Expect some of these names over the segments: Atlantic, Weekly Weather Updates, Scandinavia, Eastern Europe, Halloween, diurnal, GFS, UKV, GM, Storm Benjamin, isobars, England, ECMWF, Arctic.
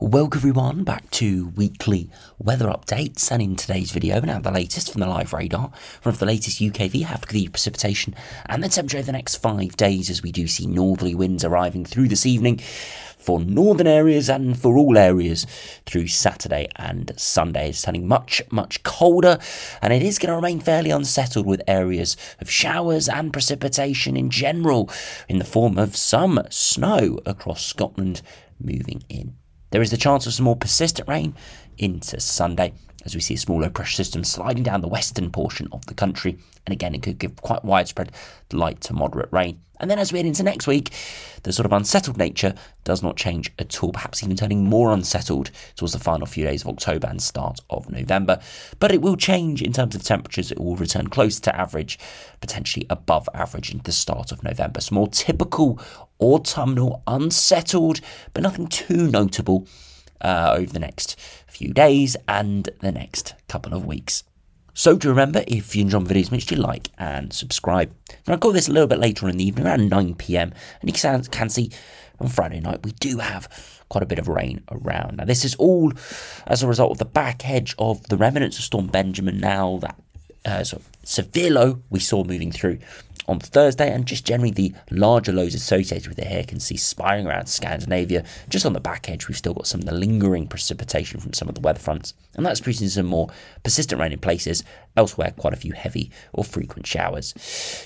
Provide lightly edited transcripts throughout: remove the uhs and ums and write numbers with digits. Welcome everyone back to weekly weather updates, and in today's video we have the latest from the live radar, one of the latest UKV, have the precipitation and the temperature over the next 5 days, as we do see northerly winds arriving through this evening for northern areas and for all areas through Saturday and Sunday. It's turning much colder, and it is going to remain fairly unsettled with areas of showers and precipitation in general in the form of some snow across Scotland moving in. There is the chance of some more persistent rain into Sunday, as we see a small low pressure system sliding down the western portion of the country, and again it could give quite widespread light to moderate rain. And then as we head into next week, the sort of unsettled nature does not change at all, perhaps even turning more unsettled towards the final few days of October and start of November, but it will change in terms of temperatures. It will return close to average, potentially above average into the start of November. So more typical autumnal, unsettled, but nothing too notable over the next few days and the next couple of weeks. So do remember, if you enjoy my videos, make sure you like and subscribe. Now I've got this a little bit later on in the evening, around 9 p.m, and you can see on Friday night we do have quite a bit of rain around. Now this is all as a result of the back edge of the remnants of Storm Benjamin, now that sort of severe low we saw moving through on Thursday, and just generally the larger lows associated with it here can see spiring around Scandinavia. Just on the back edge we've still got some of the lingering precipitation from some of the weather fronts, and that's producing some more persistent rain in places. Elsewhere, quite a few heavy or frequent showers.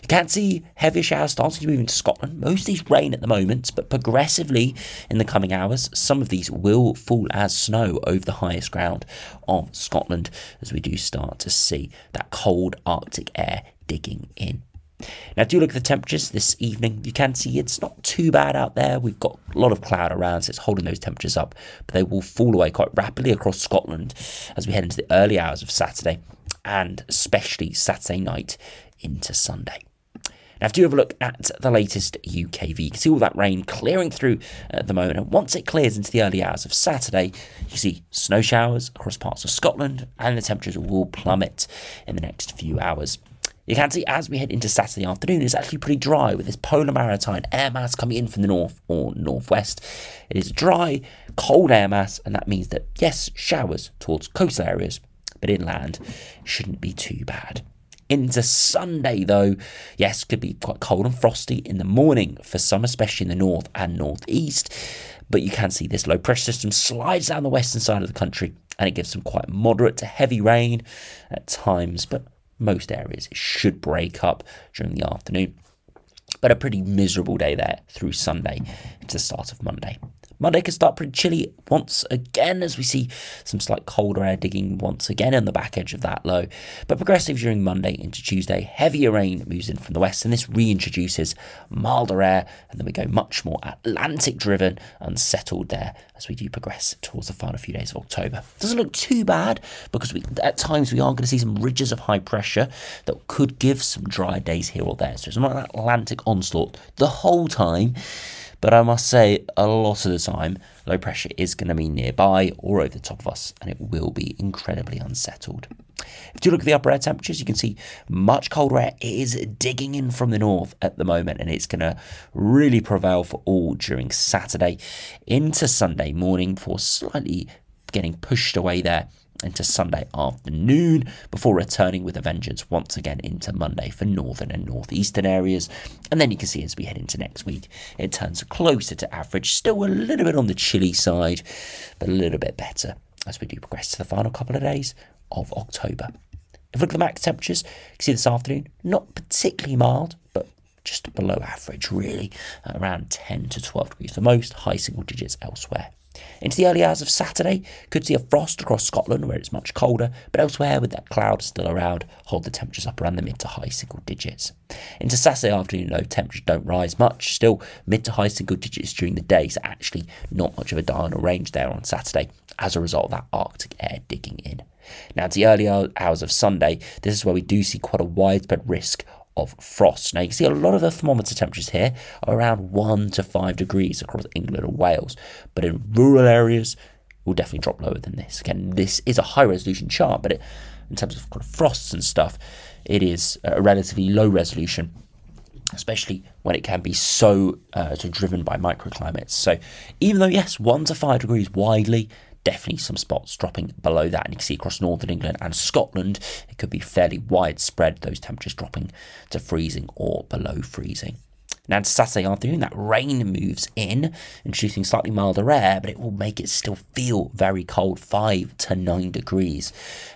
You can see heavier showers starting to move into Scotland. Mostly rain at the moment, but progressively in the coming hours some of these will fall as snow over the highest ground of Scotland, as we do start to see that cold Arctic air digging in. Now do look at the temperatures this evening. You can see it's not too bad out there. We've got a lot of cloud around, so it's holding those temperatures up, but they will fall away quite rapidly across Scotland as we head into the early hours of Saturday, and especially Saturday night into Sunday. Now if you have a look at the latest UKV, you can see all that rain clearing through at the moment, and once it clears into the early hours of Saturday, you see snow showers across parts of Scotland, and the temperatures will plummet in the next few hours. You can see as we head into Saturday afternoon, it's actually pretty dry with this polar maritime air mass coming in from the north or northwest. It is dry, cold air mass, and that means that, yes, showers towards coastal areas, but inland shouldn't be too bad. Into Sunday, though, yes, could be quite cold and frosty in the morning for some, especially in the north and northeast. But you can see this low pressure system slides down the western side of the country, and it gives some quite moderate to heavy rain at times, but most areas it should break up during the afternoon. But a pretty miserable day there through Sunday into the start of Monday. Monday can start pretty chilly once again, as we see some slight colder air digging once again on the back edge of that low. But progressive during Monday into Tuesday, heavier rain moves in from the west, and this reintroduces milder air, and then we go much more Atlantic-driven, unsettled there as we do progress towards the final few days of October. Doesn't look too bad, because at times we are going to see some ridges of high pressure that could give some dry days here or there. So it's not an Atlantic onslaught the whole time, but I must say, a lot of the time, low pressure is going to be nearby or over the top of us, and it will be incredibly unsettled. If you look at the upper air temperatures, you can see much colder air is digging in from the north at the moment, and it's going to really prevail for all during Saturday into Sunday morning, before slightly getting pushed away there into Sunday afternoon, before returning with a vengeance once again into Monday for northern and northeastern areas. And then you can see as we head into next week, it turns closer to average, still a little bit on the chilly side, but a little bit better as we do progress to the final couple of days of October. If we look at the max temperatures, you can see this afternoon, not particularly mild, but just below average really, around 10 to 12 degrees for most, high single digits elsewhere. Into the early hours of Saturday, could see a frost across Scotland where it's much colder, but elsewhere with that cloud still around, hold the temperatures up around the mid to high single digits. Into Saturday afternoon, though, temperatures don't rise much, still mid to high single digits during the day, so actually not much of a diurnal range there on Saturday as a result of that Arctic air digging in. Now to the early hours of Sunday, this is where we do see quite a widespread risk of frost. Now you can see a lot of the thermometer temperatures here are around 1 to 5 degrees across England and Wales, but in rural areas will definitely drop lower than this. Again, this is a high resolution chart, but in terms of frosts and stuff, it is a relatively low resolution especially when it can be so driven by microclimates. So even though, yes, 1 to 5 degrees widely, definitely some spots dropping below that. And you can see across northern England and Scotland, it could be fairly widespread, those temperatures dropping to freezing or below freezing. Now to Saturday afternoon, that rain moves in, introducing slightly milder air, but it will make it still feel very cold, 5 to 9 degrees,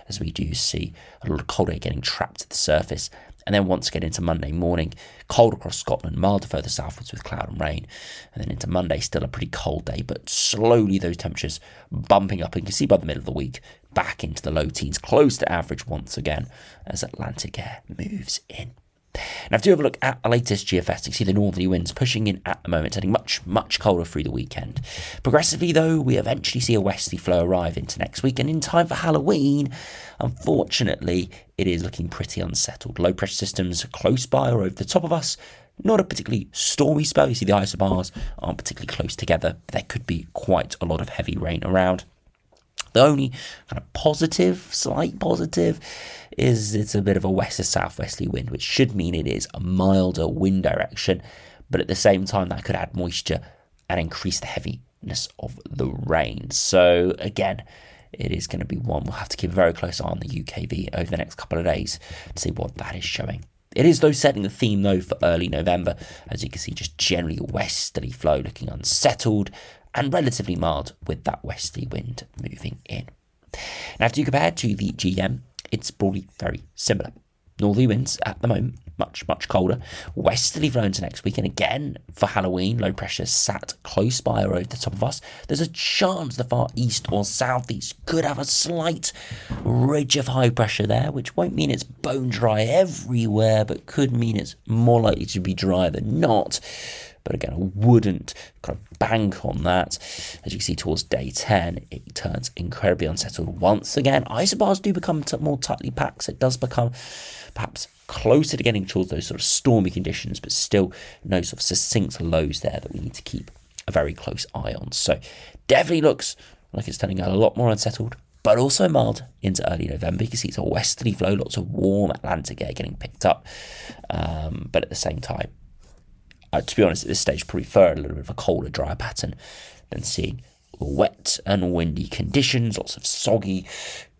as we do see a lot of cold air getting trapped at the surface. And then once again into Monday morning, cold across Scotland, milder further southwards with cloud and rain. And then into Monday, still a pretty cold day, but slowly those temperatures bumping up. And you can see by the middle of the week, back into the low teens, close to average once again, as Atlantic air moves in. Now, if you have a look at the latest GFS, you see the northerly winds pushing in at the moment, turning much, much colder through the weekend. Progressively, though, we eventually see a westerly flow arrive into next week, and in time for Halloween, unfortunately, it is looking pretty unsettled. Low pressure systems close by or over the top of us. Not a particularly stormy spell. You see the isobars aren't particularly close together. There could be quite a lot of heavy rain around. The only kind of positive, slight positive, is it's a bit of a west to southwesterly wind, which should mean it is a milder wind direction, but at the same time that could add moisture and increase the heaviness of the rain. So again, it is going to be one we'll have to keep a very close eye on the UKV over the next couple of days to see what that is showing. It is, though, setting the theme, though, for early November. As you can see, just generally westerly flow looking unsettled and relatively mild with that westerly wind moving in. Now, if you compare to the GM, it's broadly very similar. Northerly winds at the moment, much, much colder. Westerly flow into next week, and again for Halloween, low pressure sat close by or over the top of us. There's a chance the far east or southeast could have a slight ridge of high pressure there, which won't mean it's bone dry everywhere, but could mean it's more likely to be drier than not. But again, I wouldn't kind of bank on that. As you can see, towards day 10, it turns incredibly unsettled once again. Isobars do become more tightly packed, so it does become perhaps closer to getting towards those sort of stormy conditions, but still no sort of succinct lows there that we need to keep a very close eye on. So definitely looks like it's turning out a lot more unsettled, but also mild into early November. You can see it's a westerly flow, lots of warm Atlantic air getting picked up, but at the same time, to be honest, at this stage, prefer a little bit of a colder, drier pattern than seeing wet and windy conditions, lots of soggy,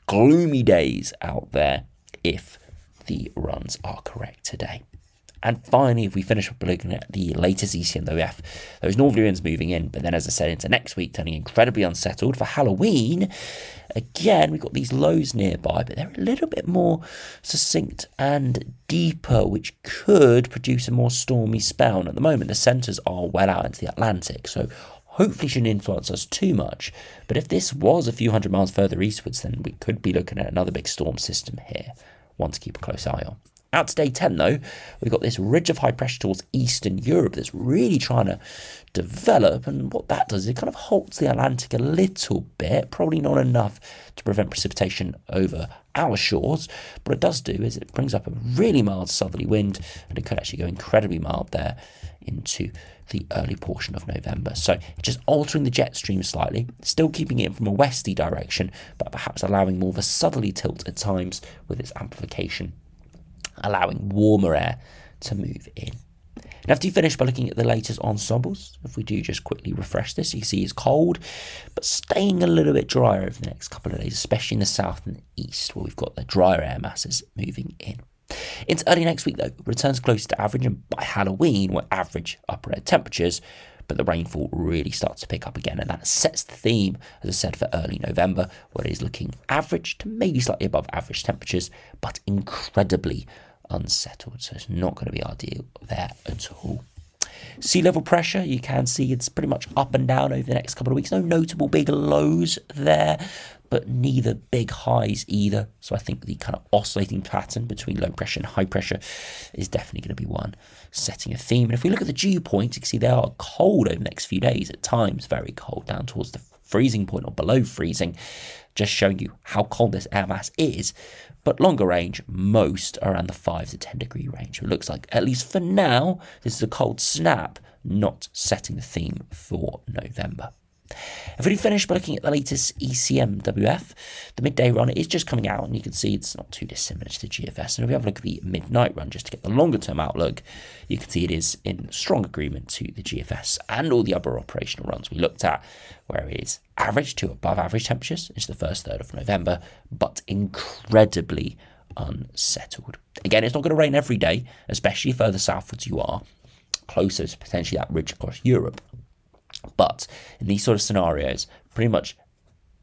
gloomy days out there if the runs are correct today. And finally, if we finish up looking at the latest ECMWF, those northerly winds moving in, but then, as I said, into next week, turning incredibly unsettled. For Halloween, again, we've got these lows nearby, but they're a little bit more succinct and deeper, which could produce a more stormy spell. And at the moment, the centres are well out into the Atlantic, so hopefully shouldn't influence us too much. But if this was a few hundred miles further eastwards, then we could be looking at another big storm system here. One to keep a close eye on. Out to day 10, though, we've got this ridge of high pressure towards Eastern Europe that's really trying to develop, and what that does is it kind of halts the Atlantic a little bit, probably not enough to prevent precipitation over our shores, but what it does do is it brings up a really mild southerly wind, and it could actually go incredibly mild there into the early portion of November. So just altering the jet stream slightly, still keeping it from a westerly direction, but perhaps allowing more of a southerly tilt at times with its amplification, allowing warmer air to move in. Now, after you finish by looking at the latest ensembles, if we do just quickly refresh this, you can see it's cold, but staying a little bit drier over the next couple of days, especially in the south and the east, where we've got the drier air masses moving in. Into early next week, though, returns close to average, and by Halloween, we're average upper air temperatures, but the rainfall really starts to pick up again, and that sets the theme, as I said, for early November, where it is looking average to maybe slightly above average temperatures, but incredibly unsettled, so it's not going to be ideal there at all. Sea level pressure, you can see it's pretty much up and down over the next couple of weeks. No notable big lows there, but neither big highs either. So I think the kind of oscillating pattern between low pressure and high pressure is definitely going to be one setting a theme. And if we look at the dew points, you can see they are cold over the next few days, at times very cold, down towards the freezing point or below freezing, just showing you how cold this air mass is. But longer range, most around the 5 to 10 degree range. It looks like, at least for now, this is a cold snap, not setting the theme for November. If we do finish by looking at the latest ECMWF, the midday run is just coming out, and you can see it's not too dissimilar to the GFS. And if we have a look at the midnight run, just to get the longer term outlook, you can see it is in strong agreement to the GFS and all the other operational runs we looked at, where it is average to above average temperatures into the first third of November, but incredibly unsettled. Again, it's not going to rain every day, especially further southwards you are, closer to potentially that ridge across Europe. But in these sort of scenarios, pretty much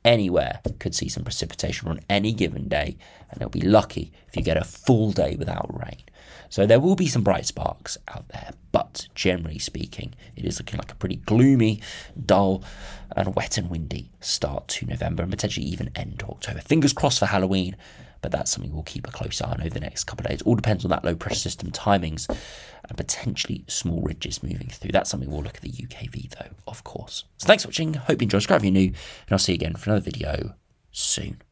anywhere could see some precipitation on any given day, and it'll be lucky if you get a full day without rain. So there will be some bright sparks out there, but generally speaking, it is looking like a pretty gloomy, dull, and wet and windy start to November, and potentially even end October. Fingers crossed for Halloween, but that's something we'll keep a close eye on over the next couple of days. All depends on that low pressure system timings and potentially small ridges moving through. That's something we'll look at the UKV though, of course. So thanks for watching. Hope you enjoyed. Subscribe if you're new, and I'll see you again for another video soon.